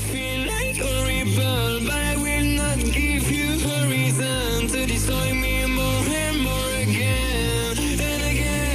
you feel like a rebel, but I will not give you a reason to destroy me more and more again and again.